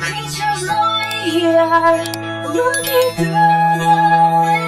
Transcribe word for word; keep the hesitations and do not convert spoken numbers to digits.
Creatures lonely here, looking through the